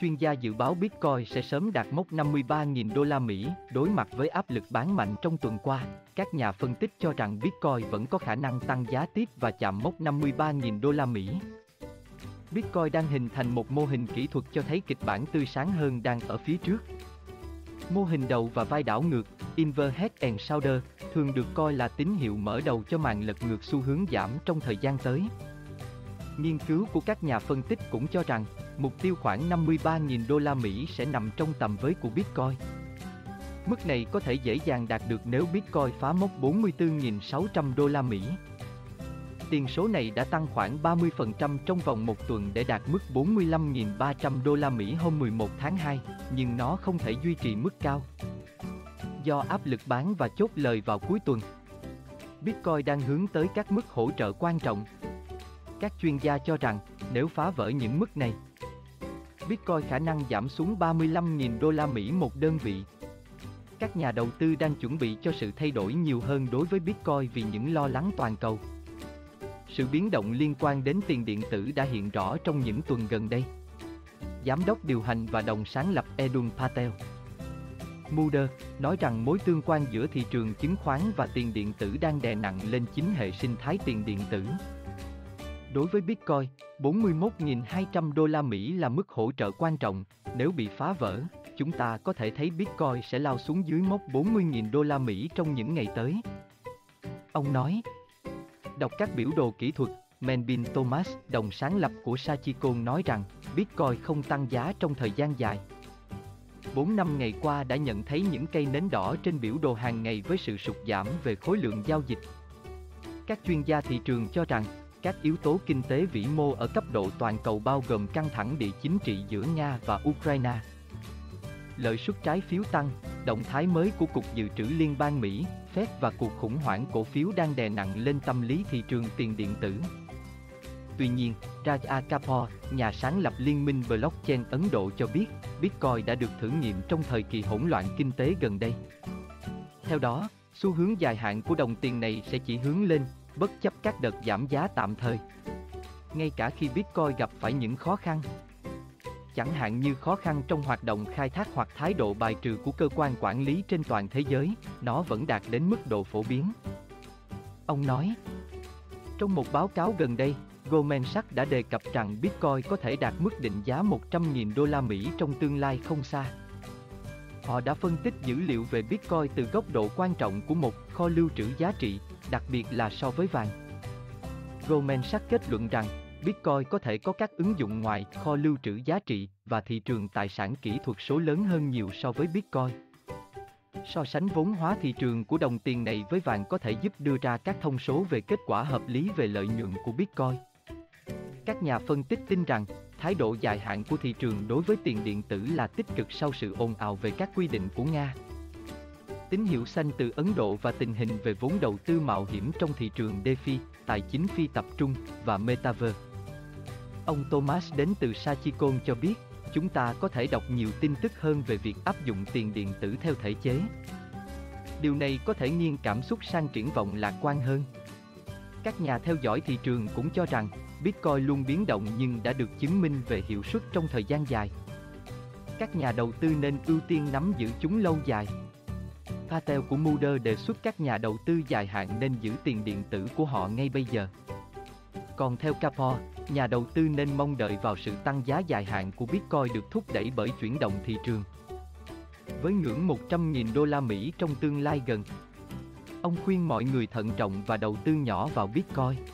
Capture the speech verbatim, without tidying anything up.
chuyên gia dự báo Bitcoin sẽ sớm đạt mốc năm mươi ba nghìn đô la Mỹ. Đối mặt với áp lực bán mạnh trong tuần qua, các nhà phân tích cho rằng Bitcoin vẫn có khả năng tăng giá tiếp và chạm mốc năm mươi ba nghìn đô la Mỹ. Bitcoin đang hình thành một mô hình kỹ thuật cho thấy kịch bản tươi sáng hơn đang ở phía trước. Mô hình đầu và vai đảo ngược, Inverse Head And Shoulders, thường được coi là tín hiệu mở đầu cho màn lật ngược xu hướng giảm trong thời gian tới. Nghiên cứu của các nhà phân tích cũng cho rằng, mục tiêu khoảng năm mươi ba nghìn đô la Mỹ sẽ nằm trong tầm với của Bitcoin. Mức này có thể dễ dàng đạt được nếu Bitcoin phá mốc bốn mươi tư nghìn sáu trăm đô la Mỹ. Tiền số này đã tăng khoảng ba mươi phần trăm trong vòng một tuần để đạt mức bốn mươi lăm nghìn ba trăm đô la Mỹ hôm mười một tháng hai, nhưng nó không thể duy trì mức cao do áp lực bán và chốt lời vào cuối tuần. Bitcoin đang hướng tới các mức hỗ trợ quan trọng. Các chuyên gia cho rằng, nếu phá vỡ những mức này, Bitcoin khả năng giảm xuống ba mươi lăm nghìn đô la Mỹ một đơn vị. Các nhà đầu tư đang chuẩn bị cho sự thay đổi nhiều hơn đối với Bitcoin vì những lo lắng toàn cầu. Sự biến động liên quan đến tiền điện tử đã hiện rõ trong những tuần gần đây. Giám đốc điều hành và đồng sáng lập Edul Patel, Mudrex, nói rằng mối tương quan giữa thị trường chứng khoán và tiền điện tử đang đè nặng lên chính hệ sinh thái tiền điện tử. Đối với Bitcoin, bốn mươi mốt nghìn hai trăm đô la Mỹ là mức hỗ trợ quan trọng. Nếu bị phá vỡ, chúng ta có thể thấy Bitcoin sẽ lao xuống dưới mốc bốn mươi nghìn đô la Mỹ trong những ngày tới. Ông nói. Đọc các biểu đồ kỹ thuật, Melbin Thomas, đồng sáng lập của Sahicoin, nói rằng Bitcoin không tăng giá trong thời gian dài. bốn năm ngày qua đã nhận thấy những cây nến đỏ trên biểu đồ hàng ngày với sự sụt giảm về khối lượng giao dịch. Các chuyên gia thị trường cho rằng, các yếu tố kinh tế vĩ mô ở cấp độ toàn cầu bao gồm căng thẳng địa chính trị giữa Nga và Ukraine, lợi suất trái phiếu tăng, động thái mới của Cục Dự trữ Liên bang Mỹ, Fed và cuộc khủng hoảng cổ phiếu đang đè nặng lên tâm lý thị trường tiền điện tử. Tuy nhiên, Raj A Kapoor, nhà sáng lập Liên minh Blockchain Ấn Độ cho biết, Bitcoin đã được thử nghiệm trong thời kỳ hỗn loạn kinh tế gần đây. Theo đó, xu hướng dài hạn của đồng tiền này sẽ chỉ hướng lên, bất chấp các đợt giảm giá tạm thời, ngay cả khi Bitcoin gặp phải những khó khăn. Chẳng hạn như khó khăn trong hoạt động khai thác hoặc thái độ bài trừ của cơ quan quản lý trên toàn thế giới, nó vẫn đạt đến mức độ phổ biến. Ông nói, trong một báo cáo gần đây, Goldman Sachs đã đề cập rằng Bitcoin có thể đạt mức định giá một trăm nghìn đô la Mỹ trong tương lai không xa. Họ đã phân tích dữ liệu về Bitcoin từ góc độ quan trọng của một kho lưu trữ giá trị, đặc biệt là so với vàng. Goldman Sachs kết luận rằng, Bitcoin có thể có các ứng dụng ngoài kho lưu trữ giá trị và thị trường tài sản kỹ thuật số lớn hơn nhiều so với Bitcoin. So sánh vốn hóa thị trường của đồng tiền này với vàng có thể giúp đưa ra các thông số về kết quả hợp lý về lợi nhuận của Bitcoin. Các nhà phân tích tin rằng, thái độ dài hạn của thị trường đối với tiền điện tử là tích cực sau sự ồn ào về các quy định của Nga. Tín hiệu xanh từ Ấn Độ và tình hình về vốn đầu tư mạo hiểm trong thị trường DeFi, tài chính phi tập trung và Metaverse. Ông Thomas đến từ Sahicoin cho biết, chúng ta có thể đọc nhiều tin tức hơn về việc áp dụng tiền điện tử theo thể chế. Điều này có thể nghiêng cảm xúc sang triển vọng lạc quan hơn. Các nhà theo dõi thị trường cũng cho rằng, Bitcoin luôn biến động nhưng đã được chứng minh về hiệu suất trong thời gian dài. Các nhà đầu tư nên ưu tiên nắm giữ chúng lâu dài. Patel của Mudrex đề xuất các nhà đầu tư dài hạn nên giữ tiền điện tử của họ ngay bây giờ. Còn theo Kapoor, nhà đầu tư nên mong đợi vào sự tăng giá dài hạn của Bitcoin được thúc đẩy bởi chuyển động thị trường. Với ngưỡng một trăm nghìn đô la Mỹ trong tương lai gần, ông khuyên mọi người thận trọng và đầu tư nhỏ vào Bitcoin.